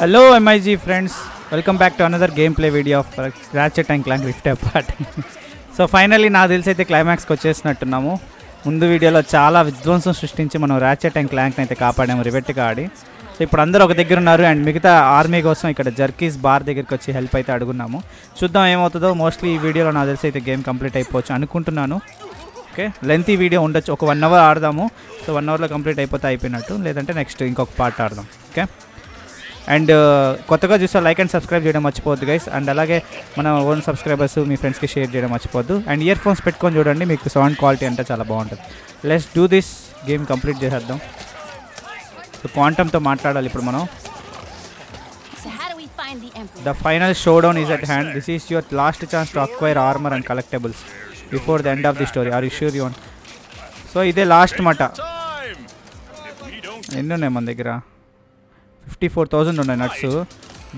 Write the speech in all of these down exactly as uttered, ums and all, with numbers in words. Hello M I G friends, welcome back to another gameplay video of Ratchet and Clank Rift Apart. So finally na delisi aithe climax ku vachestunnamu. Mundu video lo chaala vidwansam srishtinchi manam Ratchet and Clank ni aithe kaapadam Rivet ga aadi. So ఇప్పుడు అందరూ ఒక దగ్గర ఉన్నారు and మిగతా army కోసం ఇక్కడ జర్కీస్ bar దగ్గరికి వచ్చి హెల్ప్ అయితే అడుగున్నాము. చూద్దాం ఏమవుతుందో. మోస్ట్లీ ఈ వీడియోలో నా తెలిసి అయితే గేమ్ కంప్లీట్ అయిపోవచ్చు అనుకుంటున్నాను. ఓకే, లెంతీ వీడియో ఉండొచ్చు, ఒక వన్ అవర్ ఆడదాము. సో వన్ అవర్లో కంప్లీట్ అయిపోతే అయిపోయినట్టు, లేదంటే నెక్స్ట్ ఇంకొక పార్ట్ ఆడదాం. ఓకే, అండ్ కొత్తగా చూస్తే లైక్ అండ్ సబ్స్క్రైబ్ చేయడం మర్చిపోవద్దు గైస్. అండ్ అలాగే మన ఓన్ సబ్స్క్రైబర్స్ మీ ఫ్రెండ్స్కి షేర్ చేయడం మర్చిపోవద్దు. అండ్ ఇయర్ ఫోన్స్ పెట్టుకొని చూడండి, మీకు సౌండ్ క్వాలిటీ అంటే చాలా బాగుంటుంది. Let's do this, game complete చేసేద్దాం. సో క్వాంటమ్తో మాట్లాడాలి ఇప్పుడు మనం. The final showdown is at hand. This is your last chance to acquire armour and collectibles before the end of the story. Are you sure you want? So ఇదే last మాట. ఎన్ని ఉన్నాయి మన దగ్గర? ఫిఫ్టీ ఫోర్ థౌజండ్ ఉన్నాయి nuts.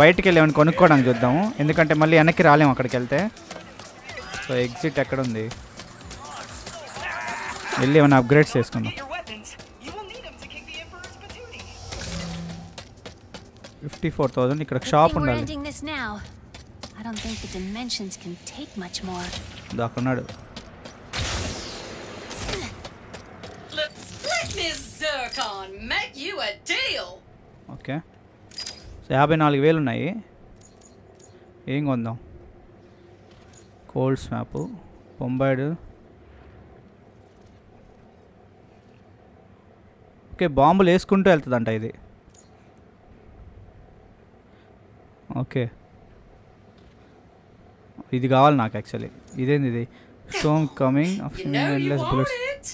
బయటికి వెళ్ళి ఏమైనా కొనుక్కోవడానికి చూద్దాము, ఎందుకంటే మళ్ళీ వెనక్కి రాలేము అక్కడికి వెళ్తే. సో ఎగ్జిట్ ఎక్కడ ఉంది? వెళ్ళి ఏమైనా అప్గ్రేడ్స్ చేసుకుందాం. Fifty four thousand. ఇక్కడ షాప్ ఉండాలి. దాకున్నాడు. ఓకే, సో యాభై నాలుగు వేలు ఉన్నాయి. ఏం కొందాం? Cold snap, బొంబాయిడు. ఓకే, బాంబులు వేసుకుంటూ వెళ్తుందంట ఇది. ఓకే, ఇది కావాలి నాకు యాక్చువల్లీ. ఇదేంది ఇది? Storm coming of endless bullets.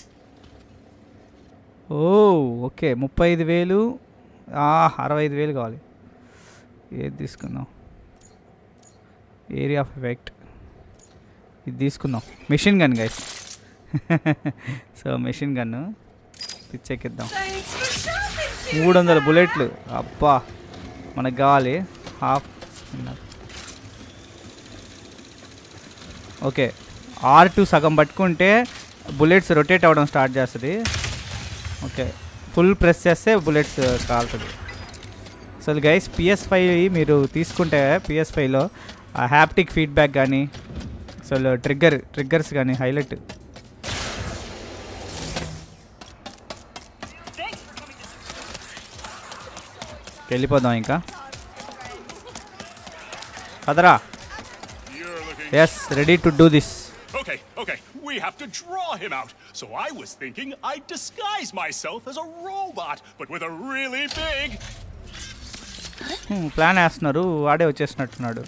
Oh okay, ముప్పై ఐదు వేలు అరవై ఐదు వేలు కావాలి. ఏది తీసుకుందాం? ఏరియా ఆఫ్ ఎఫెక్ట్ ఇది తీసుకుందాం. Machine gun guys. So machine gun పిచ్చెక్కిద్దాం. మూడు వందల బుల్లెట్లు, అబ్బా మనకు కావాలి. హాఫ్. ఓకే, ఆర్ టూ సగం పట్టుకుంటే బుల్లెట్స్ రొటేట్ అవ్వడం స్టార్ట్ చేస్తుంది. ఓకే, ఫుల్ ప్రెస్ చేస్తే బుల్లెట్స్ కాలుతుంది. అసలు గైస్ పిఎస్ ఫైవ్ మీరు తీసుకుంటే పిఎస్ ఫైవ్లో హ్యాప్టిక్ ఫీడ్బ్యాక్ కానీ, అసలు ట్రిగ్గర్ ట్రిగ్గర్స్ కానీ హైలైట్. వెళ్ళిపోదాం ఇంకా పదరా. Yes, ready to do this. Okay, okay. We have to draw him out. So I was thinking I'd disguise myself as a robot, but with a really big plan asnaru. Vaade vachestunnatunadu.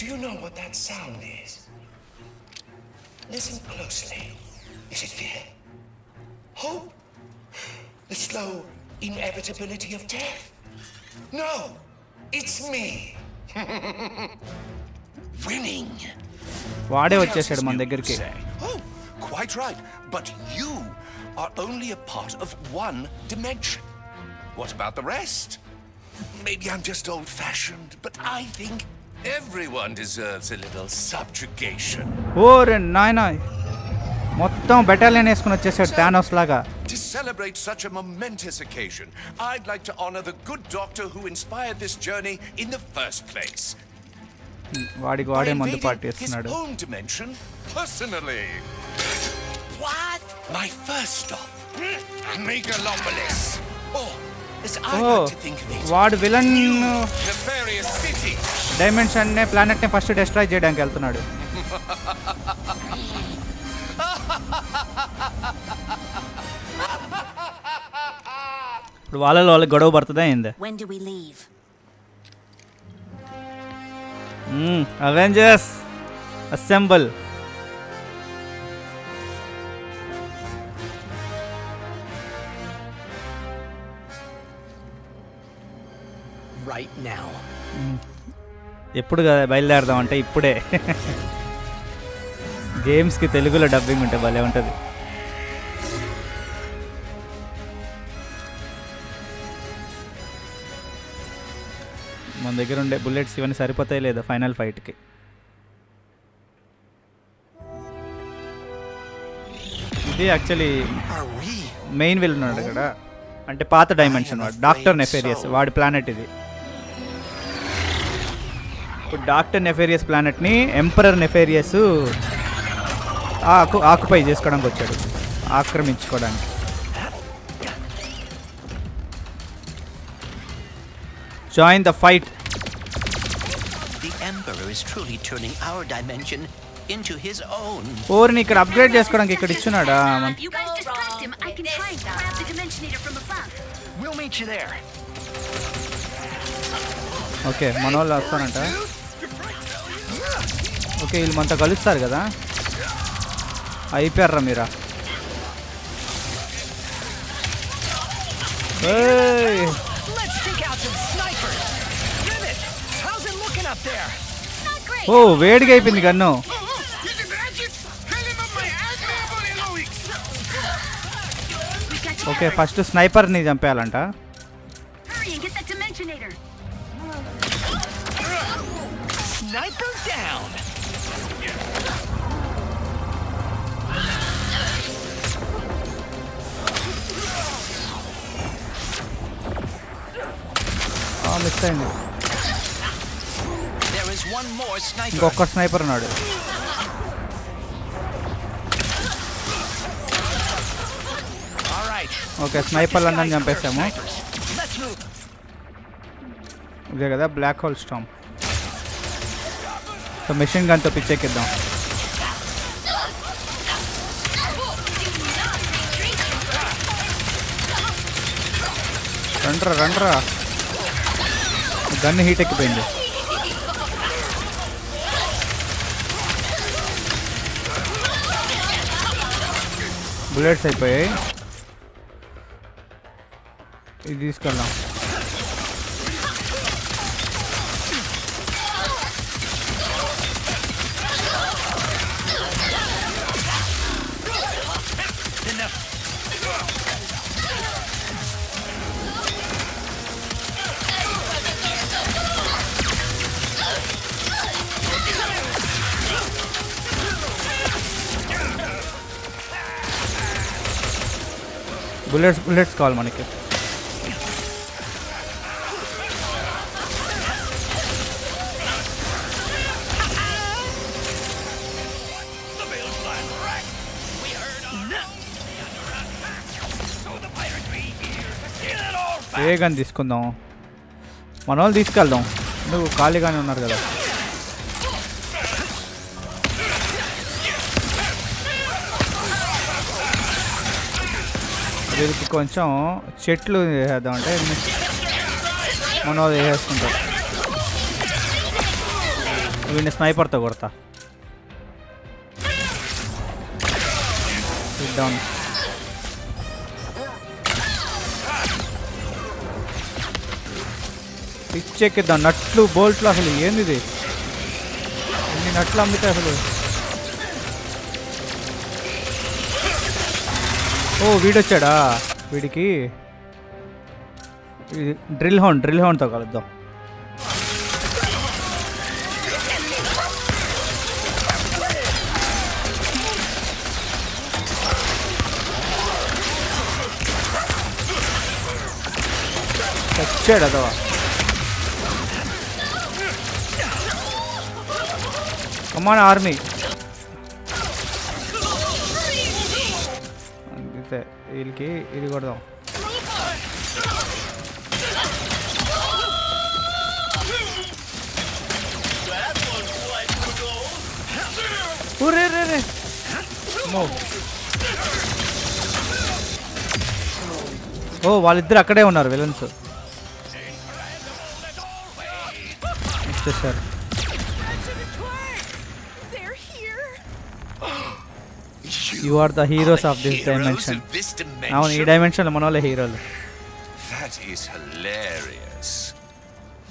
Do you know what that sound is? Listen closely. Is it fear? Hope? The slow inevitability of death? No. It's me. Winning. Vaade vachesadu man deggariki. Oh, quite right. But you are only a part of one dimension. What about the rest? Maybe I'm just old-fashioned, but I think everyone deserves a little subjugation. Ore nainai. Mottam battalion eskonu vachesadu Thanos laga. To celebrate such a momentous occasion, I'd like to honor the good doctor who inspired this journey in the first place. Vaadi vaade mandu party chestunadu. His own dimension personally. What? My first stop. Megalopolis. Oh, as I oh. like to think of it. Vaad villain Nefarious city. Dimension ne planet ne first destroy cheyadaniki veltunnadu. ఇప్పుడు వాళ్ళలో వాళ్ళకి గొడవ పడుతుందా ఏంది? Avengers assemble. ఎప్పుడు కదా బయలుదేరదాం అంటే ఇప్పుడే. గేమ్స్కి తెలుగులో డబ్బింగ్ ఉంటే భలే ఉంటుంది. మన దగ్గర ఉండే బుల్లెట్స్ ఇవన్నీ సరిపోతాయి లేదా ఫైనల్ ఫైట్కి? ఇది యాక్చువల్లీ మెయిన్ విల్ ఉన్నాడు ఇక్కడ. అంటే పాత డైమెన్షన్ వాడు డాక్టర్ నెఫేరియస్ వాడి ప్లానెట్ ఇది. ఇప్పుడు డాక్టర్ నెఫేరియస్ ప్లానెట్ని ఎంపరర్ నెఫేరియస్ ఆకు ఆక్యుపై చేసుకోవడానికి వచ్చాడు, ఆక్రమించుకోవడానికి. Join the fight. The Emperor is truly turning our dimension into his own. Or ni ikkada upgrade cheskodaniki ikkada ichunada. You guys distract him. I can try that. Grab the dimensionator from above. We'll meet you there. Okay, manolla astaranta. Okay, illu manta kalustaru kada. Aiperra mira. Hey. Let's take out some snipers. Rivet, how's it looking up there? Oh, vedga aipindi gannu. Okay first స్నైపర్ని చంపేయాలంట. ఇంకొక sniper ఉన్నాడు. Okay స్నైపర్లందరం చంపేసాము. ఇదే కదా black hole storm. So machine గన్తో పిచ్చెక్కిద్దాం. రండ్రా రండ్రా, గన్ హీట్ ఎక్కిపోయింది. బుల్లెట్స్ అయిపోయాయి. ఇది తీసుకెళ్దాం. బుల్లెట్స్ బుల్లెట్స్ కావాలి మనకి. ఏ గన్ తీసుకుందాం? మన వాళ్ళు తీసుకెళ్దాం, నువ్వు ఖాళీగానే ఉన్నారు కదా. వీరికి కొంచెం చెట్లు వేసేద్దాం, అంటే మన వాళ్ళు వేసేసుకుంటారు. వీడిని స్నైపర్తో కొడతా. డౌన్ పిచ్చెక్కిద్దాం. నట్లు బోల్ట్లు అసలు ఏంది? ఎన్ని నట్లు అమ్మితే అసలు. ఓ వీడొచ్చాడా, వీడికి డ్రిల్ హోన్ డ్రిల్ హోన్తో కలుద్దాం. వచ్చాడు అదవా. మన ఆర్మీ అంతే. వీళ్ళకి ఇది కొడదాం. ఊరే రే రే ఓ వాళ్ళిద్దరు అక్కడే ఉన్నారు విలన్స్. వచ్చేసారు. You are the heroes of this dimension. Now in this dimension manole heroes. That is hilarious.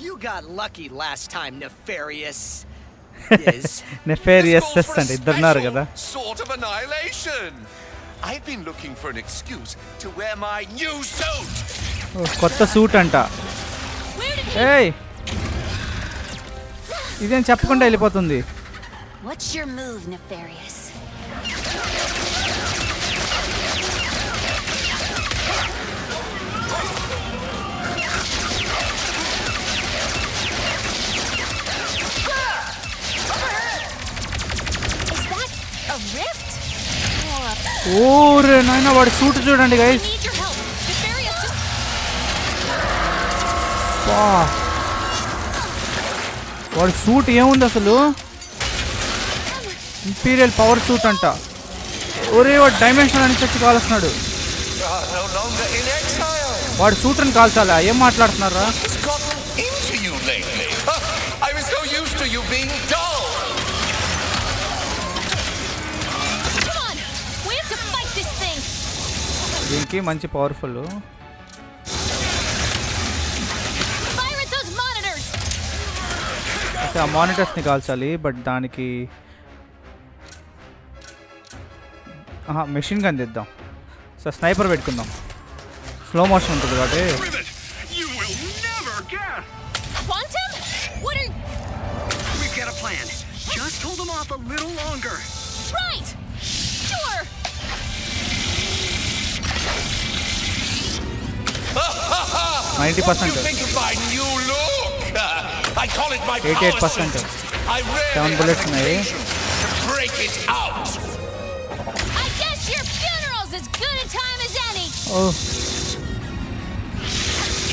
You got lucky last time, Nefarious. Yes. Nefarious assistant idarnaru kada. Sort of annihilation. I've been looking for an excuse to wear my new suit. Oh, kotta suit anta. Hey. Idem cheppukunda elipothundi. What's your move, Nefarious? ఓరే నాయన వాడి suit చూడండి guys. వా వాడి suit ఏముంది అసలు, imperial power suit అంట. ఒరే వాడు డైమెన్షన్ అని చెప్పి కాలుస్తున్నాడు. వాడు సూట్ని కాల్చాలా? ఏం మాట్లాడుతున్నారా? దీనికి మంచి పవర్ఫుల్. ఆ మానిటర్స్ని కాల్చాలి, బట్ దానికి మెషిన్ గన్ తెద్దాం. సో స్నైపర్ పెట్టుకుందాం, స్లో మోషన్ ఉంటుంది కాబట్టి. ninety percent eighty-eight percent seven bullets nahi. I guess your funeral's as good a time as any. Oh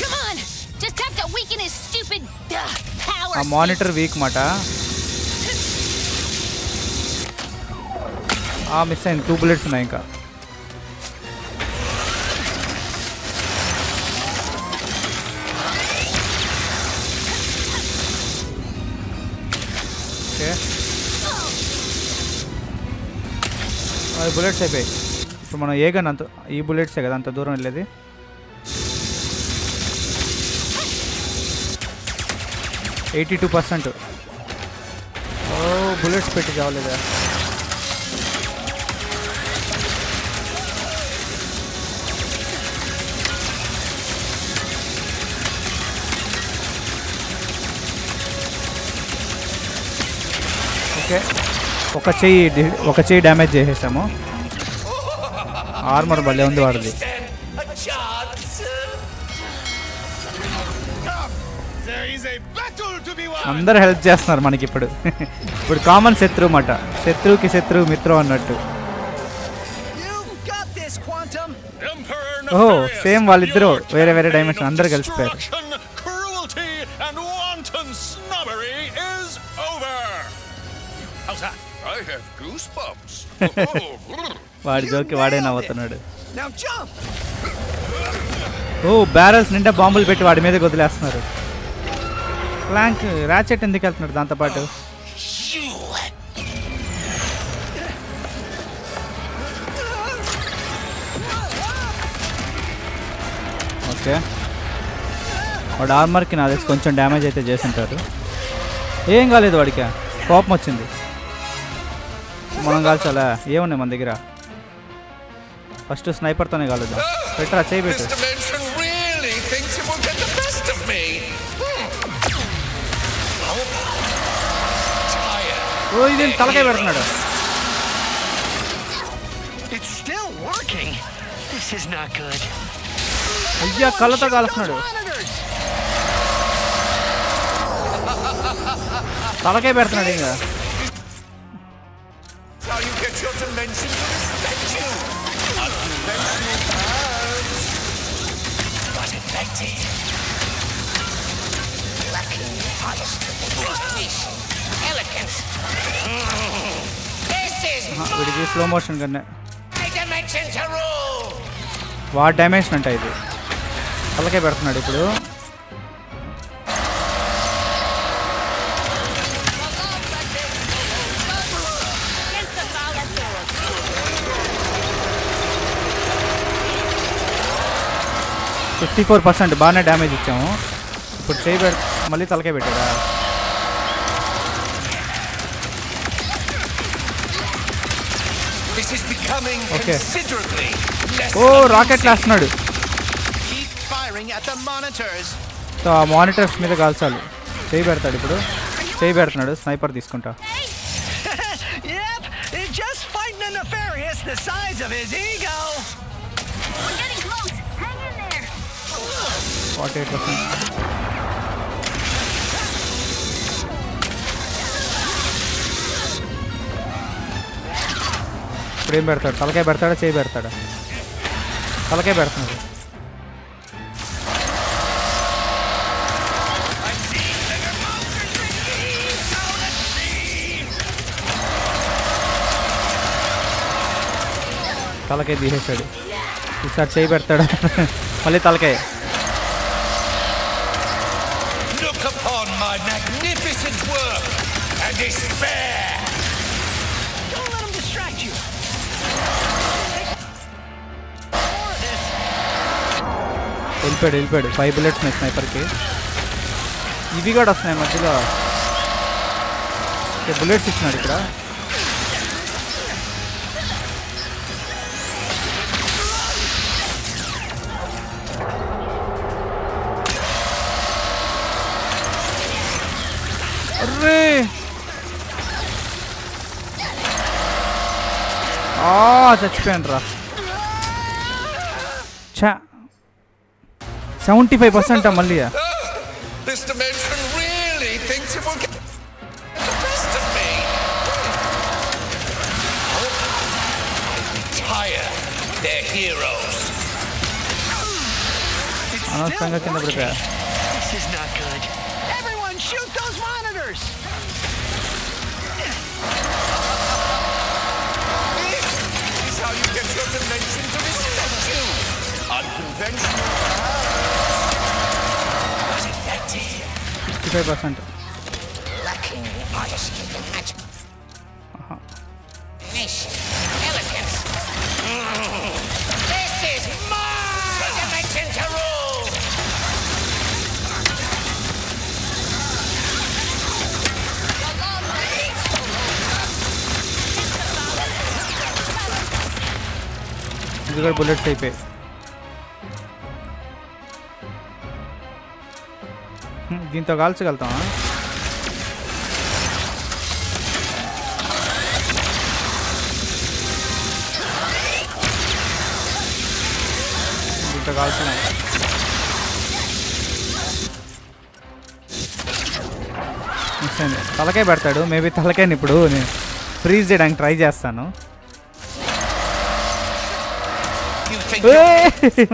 come on, just have to weaken his stupid uh, power. A monitor weak mata. Ah missing two bullets nahi ka. అవి bullets అయిపోయాయి. ఇప్పుడు మనం ఏ gun అంత, ఈ బుల్లెట్సే కదా అంత దూరం వెళ్ళేది. ఎయిటీ టూ పర్సెంట్ ఓ బుల్లెట్స్ పెట్టి కావలేదా? ఓకే ఒక చెయ్యి ఒక చెయ్యి డ్యామేజ్ చేసేసాము. ఆర్మర్ భలే ఉంది వాడిది. అందరు హెల్ప్ చేస్తున్నారు మనకి. ఇప్పుడు ఇప్పుడు కామన్ శత్రువు మాట, శత్రువుకి శత్రువు మిత్రం అన్నట్టు. ఓహో సేమ్ వాళ్ళిద్దరూ వేరే వేరే డైమెన్షన్, అందరు కలిసిపోయారు. వాడి జోకి వాడే నవ్వుతున్నాడు. ఓ బ్యారల్స్ నిండా బాంబులు పెట్టి వాడి మీద వదిలేస్తున్నారు. క్లాంక్ రాచెట్ ఎందుకు వెళ్తున్నాడు దాంతోపాటు? ఓకే వాడు ఆర్మర్కి నా తెలిసి కొంచెం డ్యామేజ్ అయితే చేస్తుంటారు. ఏం కాలేదు వాడికి, కోపం వచ్చింది. మనం కాల్చాలా? ఏమున్నాయి మన దగ్గర? ఫస్ట్ స్నైపర్తోనే కాలుద్దాం. పెట్టరా చేయి పెట్టు. ఓ ఇది తలకాయ పెడుతున్నాడు. అయ్యా కళ్ళతో కాలుస్తున్నాడు. తలకాయ పెడుతున్నాడు. ఇంకా వీడికి స్లో మోషన్ కన్నా వాడు డైమెన్షన్ అంట. ఇది అలాగే పెడుతున్నాడు ఇప్పుడు. ఫిఫ్టీ ఫోర్ పర్సెంట్ బాగానే డ్యామేజ్ ఇచ్చాము. ఇప్పుడు చేయి పె మళ్ళీ తలకే పెట్టాడా? ఓకే ఓ రాకెట్ వేస్తున్నాడు. సో ఆ మానిటర్స్ మీద కాల్చాలి. చేయి పెడతాడు ఇప్పుడు, చేయి పెడుతున్నాడు. స్నైపర్ తీసుకుంటా. forty-eight percent ఇప్పుడేం పెడతాడు? తలకాయ పెడతాడా? చేయి పెడతాడా? తలకాయ పెడతాడు. తలకాయ తీసేసాడు. ఈసారి చేయి పెడతాడా? మళ్ళీ తలకాయ. వెళ్ళిపోయాడు వెళ్ళిపోయాడు. ఫైవ్ బుల్లెట్స్ ఉన్నాయి స్నైపర్కి. ఇవి కూడా వస్తున్నాయి మధ్యలో. బుల్లెట్స్ ఇచ్చినాడు ఇక్కడ. అర్రే చచ్చిపోయాను రా. చా సెవెంటీ ఫైవ్ పర్సెంట్ మళ్ళీ. అనవసరంగా కింద పడిపోయా. fifty-five percent. Lucky I escaped the match. Aha. Nation, elegance. This is my dimension to rule. These are bullet type hai. దీంతో కాల్చగలుగుతామా? దీంతో కాల్చలే. తలకాయ పెడతాడు మేబీ. తలకాయని ఇప్పుడు నేను ఫ్రీజ్ చేయడానికి ట్రై చేస్తాను.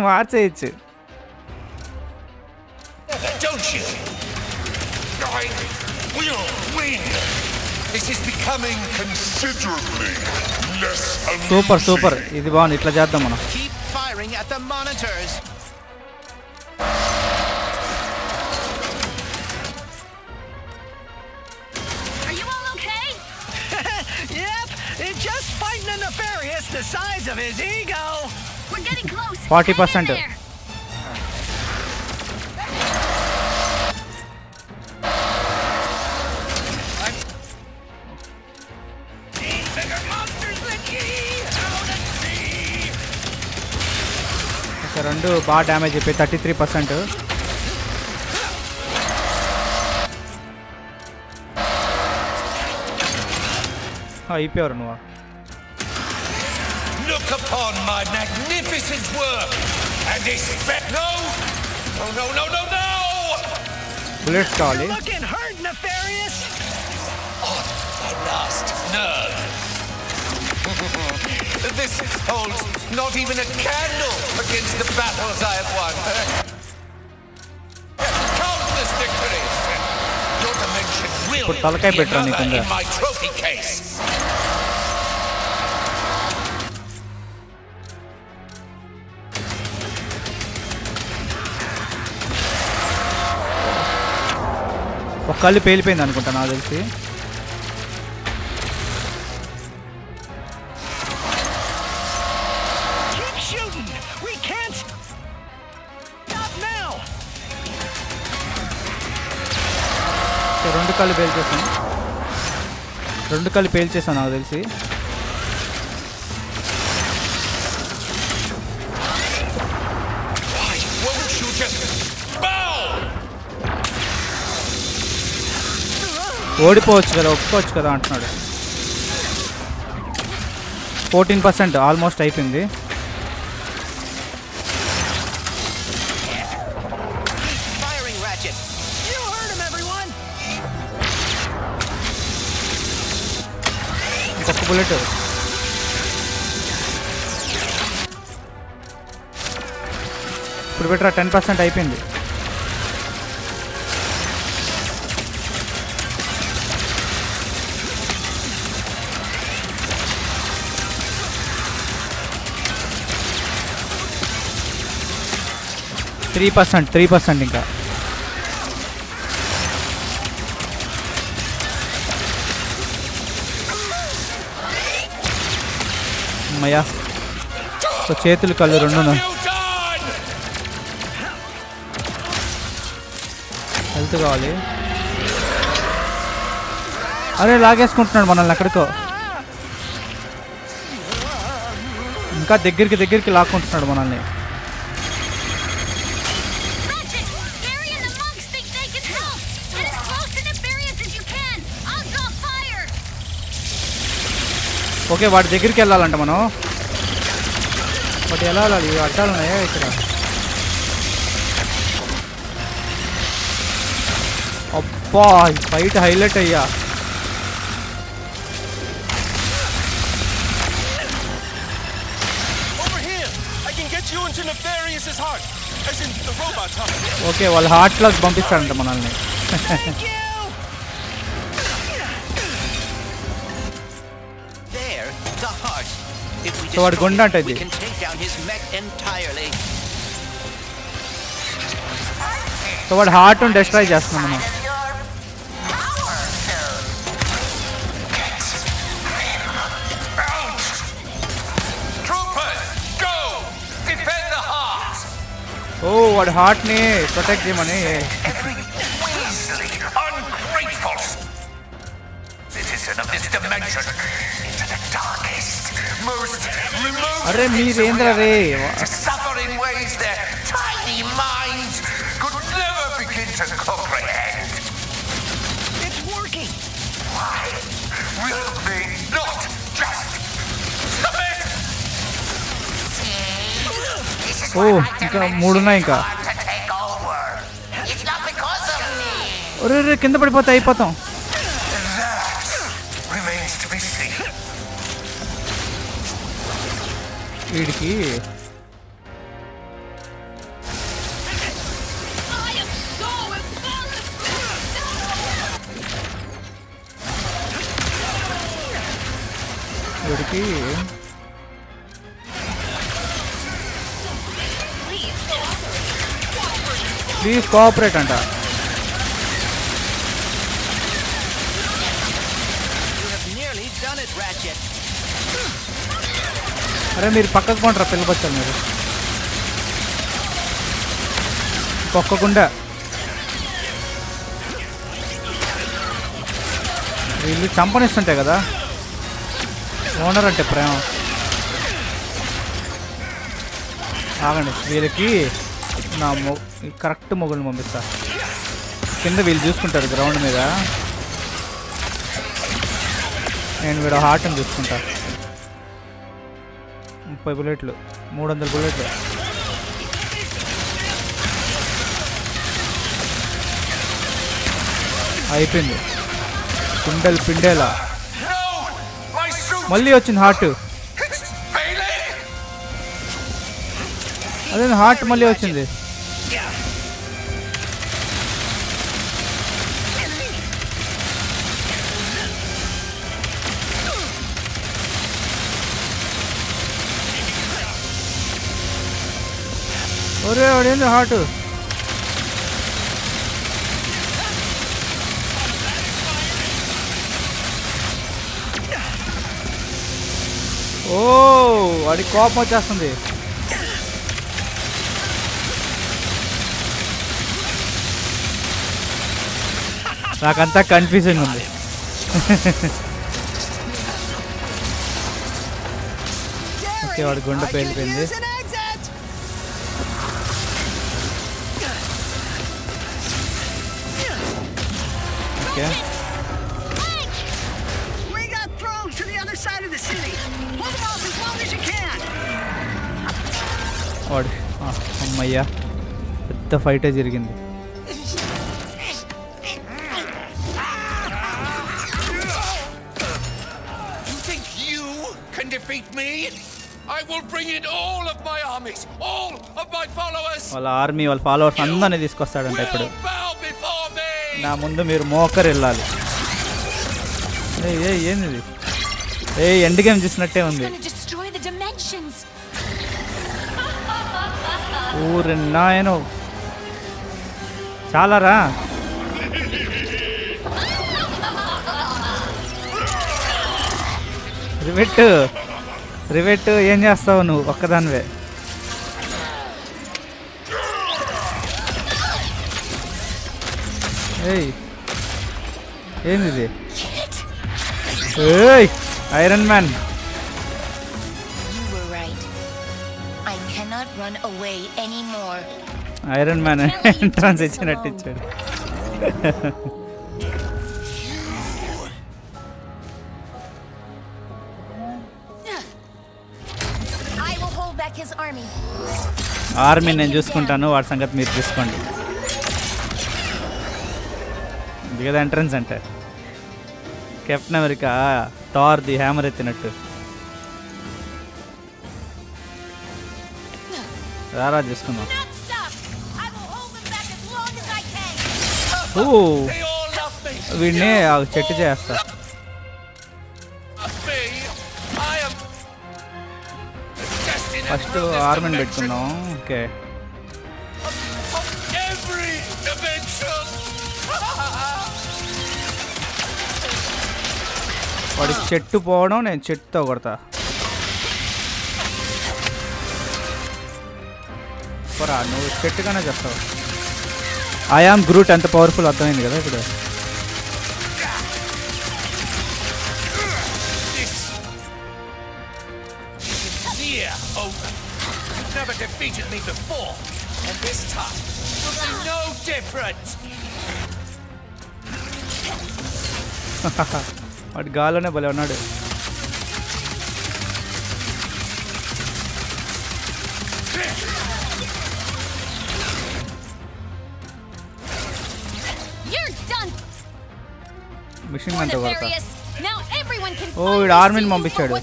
మార్చేయచ్చు. Super super. ఇది బాగుంది. ఇట్లా చేద్దాం మనం. forty percent. రెండు బాగా డ్యామేజ్ అయిపోయి థర్టీ త్రీ పర్సెంట్ అయిపోయారు. నువ్వు బుల్లెట్స్ కావాలి. This holds not even a candle against the battles I have won. Countless victories. Your dimension will be another in my trophy case. ఒకళ్ళు పేలిపోయింది అనుకుంటా నాకు తెలిసి. రెండు కాళ్ళు పేల్చేసాను. రెండు కాళ్ళు పేల్చేసాను నాకు తెలిసి. ఓడిపోవచ్చు కదా, ఒప్పుకోవచ్చు కదా అంటున్నాడు. ఫోర్టీన్ పర్సెంట్ ఆల్మోస్ట్ అయిపోయింది. బుల్లెట్ ఇప్పుడు బెటర్ పది శాతం అయిపోయింది. త్రీ పర్సెంట్ త్రీ పర్సెంట్ ఇంకా అమ్మయ్యా. సో చేతులు కళ్ళు రెండు హెల్త్ కావాలి. అరే లాగేసుకుంటున్నాడు మనల్ని ఎక్కడికో, ఇంకా దగ్గరికి దగ్గరికి లాక్కుంటున్నాడు మనల్ని. ఓకే వాడి దగ్గరికి వెళ్ళాలంట మనం, ఒకటి ఎలా వెళ్ళాలి? ఇవి అడ్డాలు ఉన్నాయా ఇక్కడ? అబ్బా ఫైట్ హైలైట్ అయ్యా. ఓకే వాళ్ళ హార్ట్ లోకి పంపిస్తారంట మనల్ని. సో వాడు గుండె అంట ఇది. సో వాడు హార్ట్ డిస్ట్రాయ్ చేస్తున్నాం మనం. ఓ వాడు హార్ట్ని ప్రొటెక్ట్ చేయమని. అరే మీరేంద్ర రే ఓ ఇంకా మూడున్నాయి ఇంకా. ఒరే రే కింద పడిపోతే అయిపోతాం. వీడికి వీడికి ప్లీజ్ కోఆపరేట్ అంట. అరే మీరు పక్కకు పోంటారా పిల్లబచ్చారు మీరు పొక్కకుండా. వీళ్ళు చంపనిస్తుంటాయి కదా ఓనర్ అంటే ప్రేమ. ఆగండి వీళ్ళకి నా మొ కరెక్ట్ మొగుడిని పంపిస్తా. కింద వీళ్ళు చూసుకుంటారు గ్రౌండ్ మీద, నేను వీడు హార్ట్ని చూసుకుంటా. ముప్పై బుల్లెట్లు మూడు వందల బుల్లెట్లు అయిపోయింది. పిండలు పిండేలా మళ్ళీ వచ్చింది హార్ట్. అదే హార్ట్ మళ్ళీ వచ్చింది. ఒరే వాడేంది హార్ట్. ఓ వాడి కోపం వచ్చేస్తుంది. నాకంతా కన్ఫ్యూజన్ ఉంది. ఓకే వాడి గుండె పేలిపోయింది. Okay. We got thrown to the other side of the city. Hold off as long as you can. Odd. అమ్మయ్యా పెద్ద ఫైట్ జరిగింది. You think you can defeat me? I will bring in all of my armies, all of my followers. All army, all followers, అందరిని తీసుకొస్తాడంట ఇప్పుడు. నా ముందు మీరు మోకరి వెళ్ళాలి. ఏయ్ ఏయ్ ఏంది? ఏయ్ ఎండ్ గేమ్ చూసినట్టే ఉంది. ఊరే నాయనో. చాలా రా. రివెట్ రివెట్ ఏం చేస్తావు నువ్వు ఒక్కదానివే? ఏయ్ ఏంది? ఏయ్ iron man. Iron man entrance ఇచ్చినట్టు ఇచ్చాడు. ఆర్మీ నేను చూసుకుంటాను, వాడి సంగతి మీరు చూసుకోండి. ఇది కదా ఎంట్రన్స్ అంటే Captain America Thor the hammer ఎత్తినట్టు. రారా చూసుకుందాం. వీడిని చెట్టు చేస్తా. ఫస్ట్ ఆర్మన్ పెట్టుకున్నాం. ఓకే వాడికి చెట్టు పోవడం నేను చెట్టుతో కొడతా. పరా నువ్వు చెట్టుగానే చేస్తావు. ఐ ఆమ్ గ్రూట్ ఎంత పవర్ఫుల్ అర్థమైంది కదా ఇప్పుడు. Defeated me before, and this time will be no different. But galane bale unnadu. You're done. Mission manta varta. Now everyone can. Oh, it armin mambichadu.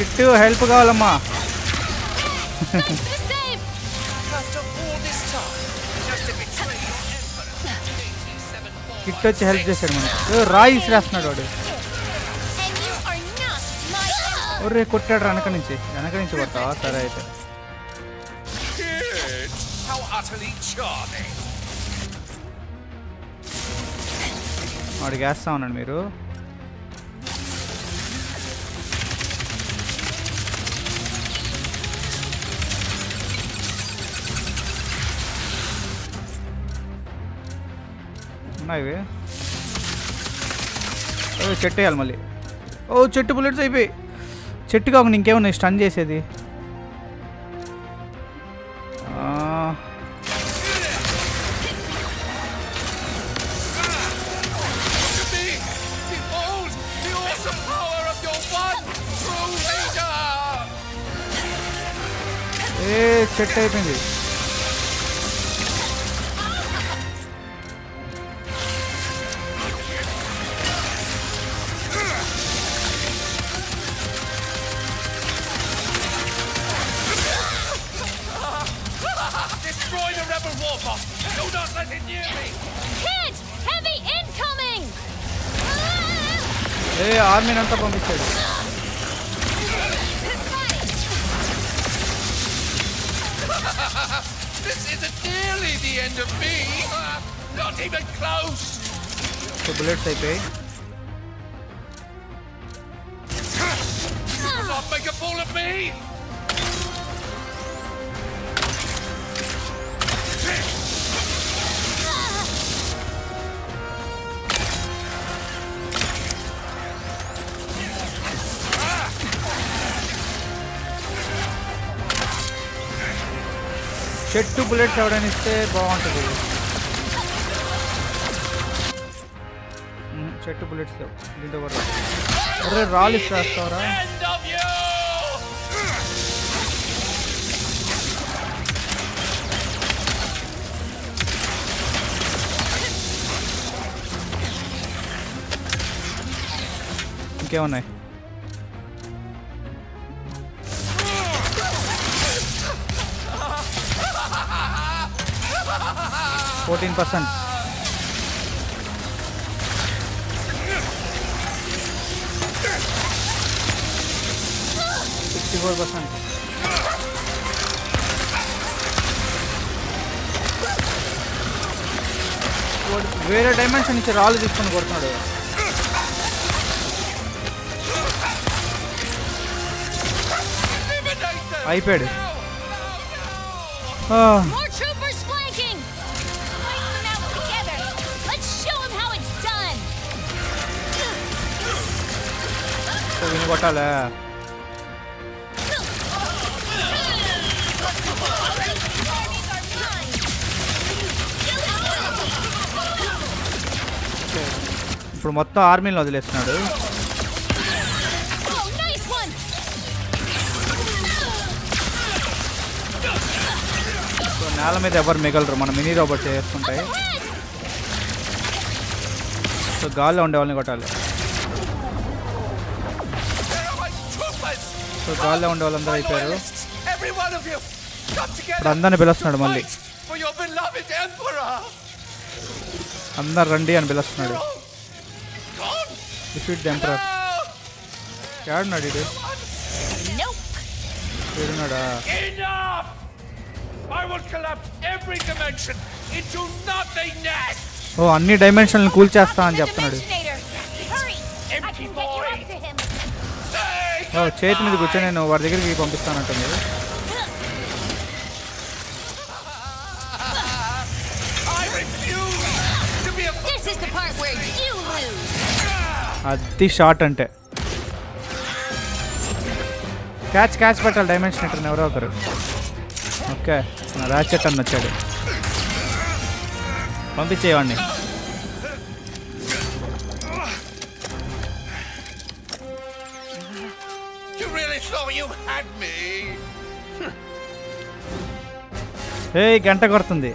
చిట్టు హెల్ప్ కావాలమ్మా. చిట్టు వచ్చి హెల్ప్ చేశాడు మనకు. రాయి రాస్తున్నాడు వాడు. ఒర్రే కొట్టాడు వెనక నుంచి. వెనక నుంచి కొడతావా? సరే అయితే. వాడికి వేస్తా ఉన్నాడు మీరు. ఇవి చెట్టు వేయాలి మళ్ళీ. ఓ చెట్టు బుల్లెట్స్ అయిపోయి. చెట్టు కాకుండా ఇంకేమన్నా స్టన్ చేసేది? ఏ చెట్టు అయిపోయింది. ఆర్మీని అంతా పంపించాడు. బుల్లెట్స్ అయిపోయి. చెట్టు బుల్లెట్స్ ఎవడని ఇస్తే బాగుంటుంది. చెట్టు బుల్లెట్స్ లేవు దీంతో కూడా. అరే రాళ్ళు చేస్తావరా? क्या होना है? Fourteen percent. Sixty four percent. వేరే డైమెన్షన్ నుంచి రాళ్ళు తీసుకొని కొడుతున్నాడు. అయిపోయాడు. కొట్టాలా? ఇప్పుడు మొత్తం ఆర్మీని వదిలేస్తున్నాడు. నేల మీద ఎవరు మిగలరు, మన మినీ రోబోట్ చేసుకుంటాయి. సో గాల్లో ఉండే వాళ్ళని కొట్టాలి. సో గాల్లో ఉండే వాళ్ళందరూ అయిపోయారు. ఇప్పుడు అందరిని పిలుస్తున్నాడు, మళ్ళీ అందరు రండి అని పిలుస్తున్నాడు. Defeat the emperor. Yaar nadi de. Nope. Irunada. Enough! I will collapse every dimension into nothingness. Oh, anni dimension ni cool chesta ani cheptunadu. Empty boy. Oh, cheti meeda guccha nenu var daggariki pampistanu antundi. I refuse to be a. This is the part where you lose. అది short అంటే catch catch పెట్టాలి. Dimension ఎట్లా ఎవరో ఒకరు. Okay, రాచెట్ అన్న వచ్చాడు, పంపించేవాడిని. ఏ గంట కొడుతుంది,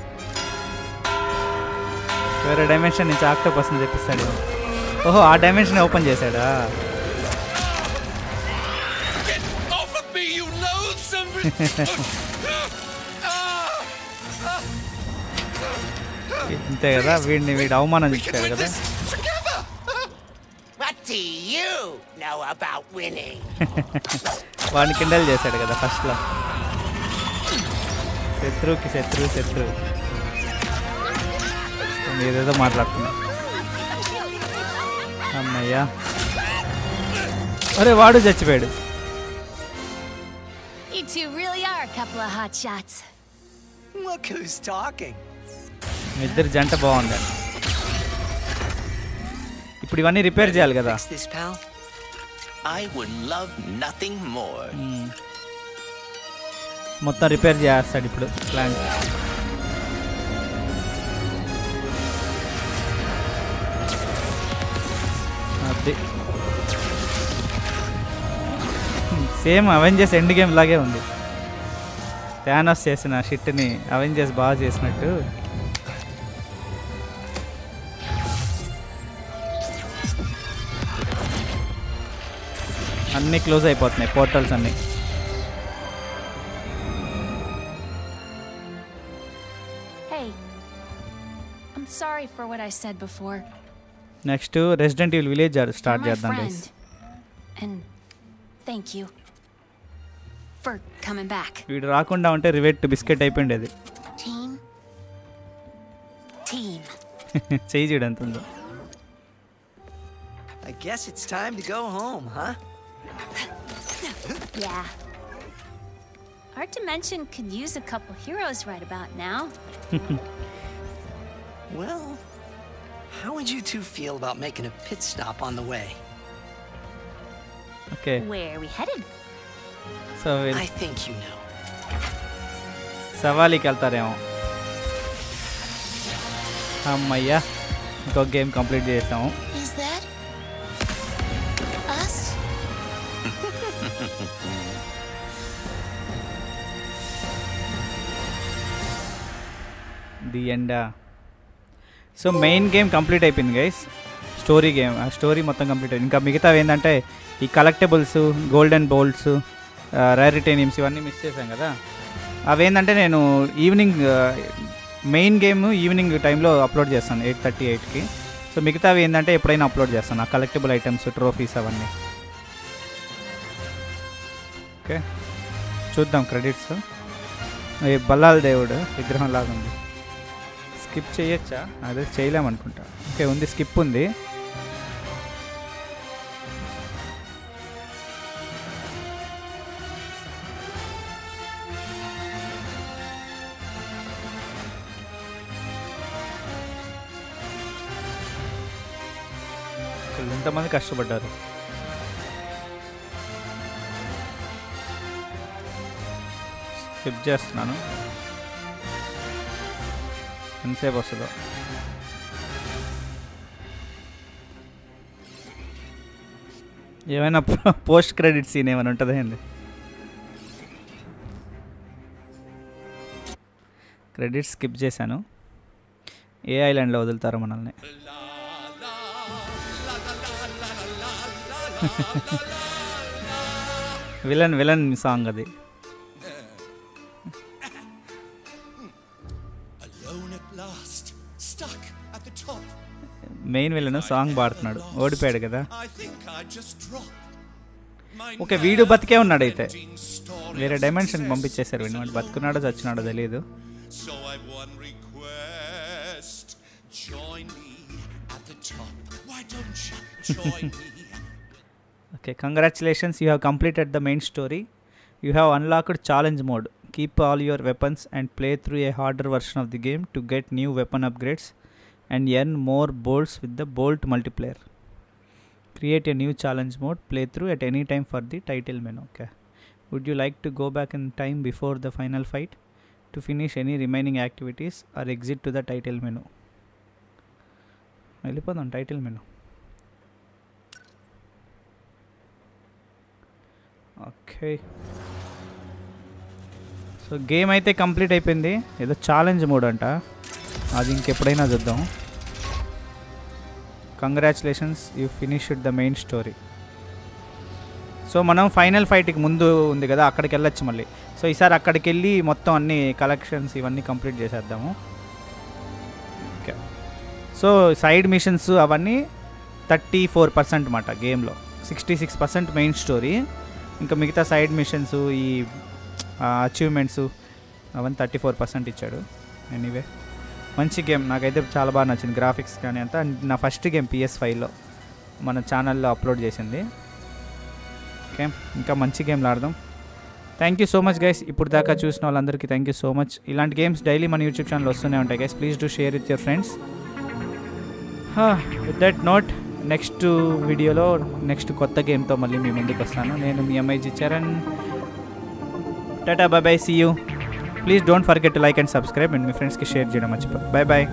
వేరే డైమెన్షన్ నుంచి ఆక్టోపస్ అని చెప్పిస్తాడు. ఓహో, ఆ డైమెన్షన్ ఓపెన్ చేశాడా? అంతే కదా, వీడిని వీడి అవమానం చేశాడు కదా. వాడిని కిండల్ చేశాడు కదా ఫస్ట్లో. శత్రువుకి శత్రువు శత్రువు ఏదేదో మాట్లాడుతున్నా. అమ్మయ్యా, అరే వాడు చచ్చిపోయాడు. ఇద్దరు జంట బాగుందండి. ఇప్పుడు ఇవన్నీ రిపేర్ చేయాలి కదా. మొత్తం రిపేర్ చేస్తాడు ఇప్పుడు plan. Same Avengers end game లాగే ఉంది. థానోస్ చేసిన షిట్ని అవెంజర్స్ బాగా చేసినట్టు. అన్నీ క్లోజ్ అయిపోతున్నాయి, పోర్టల్స్ అన్నీ. Hey, I'm sorry for what I said before. Next Resident Evil Village start చేద్దాం. వీడు రాకుండా ఉంటే రివెట్ బిస్కెట్ అయిపోయింది. చెయ్యి చూడు ఎంత ఉందో. How would you two feel about making a pit stop on the way? Okay. Where are we headed? So we'll I think you know. Savali kaltaremo. Ammayya, go game complete chesam. Is that us? The end. So main game complete అయిపోయింది guys. Story game. ఆ story మొత్తం complete అయింది. ఇంకా మిగతావి ఏంటంటే ఈ collectibles, golden bolts, rare రిటైనిమ్స్ ఇవన్నీ miss చేశాం కదా. అవి ఏంటంటే నేను ఈవినింగ్ మెయిన్ గేమ్ ఈవినింగ్ టైంలో అప్లోడ్ చేస్తాను ఎయిట్ థర్టీ ఎయిట్కి. సో మిగతావి ఏంటంటే ఎప్పుడైనా అప్లోడ్ చేస్తాను ఆ కలెక్టబుల్ ఐటమ్స్, ట్రోఫీస్ అవన్నీ. ఓకే చూద్దాం. క్రెడిట్స్ ఈ బల్లాల దేవుడు విగ్రహం లాగా ఉంది. స్కిప్ చేయొచ్చా? అదే చేయలేమనుకుంటా. ఓకే ఉంది, స్కిప్ ఉంది. ఎంతమంది కష్టపడ్డారు. స్కిప్ చేస్తున్నాను. ఎంతసేపు వస్తుందో. ఏమైనా పోస్ట్ క్రెడిట్ సీన్ ఏమైనా ఉంటుందా అండి? క్రెడిట్ స్కిప్ చేశాను. ఏ ఐలాండ్లో వదులుతారో మనల్ని. విలన్ విలన్ సాంగ్ అది. మెయిన్ విలన్ సాంగ్ పాడుతున్నాడు, ఓడిపోయాడు కదా. ఓకే వీడు బతికే ఉన్నాడు. అయితే వేరే డైమెన్షన్ పంపించేశారు వీడిని. వాడు బతుకున్నాడో చచ్చినాడో తెలియదు. Okay, congratulations, you have completed the main story. You have unlocked challenge mode. Keep all your weapons and play through a harder version of the game to get new weapon upgrades and earn more bolts with the bolt multiplier. Create a new challenge mode, play through at any time for the title menu. Okay. Would you like to go back in time before the final fight to finish any remaining activities or exit to the title menu? Elipadon title menu. Okay so game అయితే complete అయిపోయింది. ఏదో challenge mode అంట, అది ఇంకెప్పుడైనా చూద్దాం. Congratulations you finished the main story. So మనం final ఫైట్కి ముందు ఉంది కదా, అక్కడికి వెళ్ళొచ్చు మళ్ళీ. సో ఈసారి అక్కడికి వెళ్ళి మొత్తం అన్ని కలెక్షన్స్ ఇవన్నీ కంప్లీట్ చేసేద్దాము. ఓకే సో సైడ్ మిషన్స్ అవన్నీ థర్టీ ఫోర్ పర్సెంట్ అన్నమాట గేమ్లో. Sixty six percent main story, ఇంకా మిగతా సైడ్ మిషన్స్ ఈ అచీవ్మెంట్స్ అవన్నీ థర్టీ ఫోర్ పర్సెంట్ ఇచ్చాడు. ఎనీవే మంచి గేమ్, నాకైతే చాలా బాగా నచ్చింది. గ్రాఫిక్స్ కానీ అంతా. నా ఫస్ట్ గేమ్ పిఎస్ ఫైవ్లో మన ఛానల్లో అప్లోడ్ చేసింది. ఓకే ఇంకా మంచి గేమ్లు ఆడదాం. Thank you so much guys. ఇప్పుడు దాకా చూసిన వాళ్ళందరికీ థ్యాంక్ యూ సో మచ్. ఇలాంటి గేమ్స్ డైలీ మన యూట్యూబ్ ఛానల్ వస్తూనే ఉంటాయి guys. Please do share with your friends. With that note next వీడియోలో నెక్స్ట్ కొత్త గేమ్తో మళ్ళీ మీ ముందుకు వస్తాను. నేను మీ MIG Charan. Tata bye bye, see you. Please don't forget to like and subscribe and మీ ఫ్రెండ్స్కి షేర్ చేయడం మర్చిపోకండి. Bye by.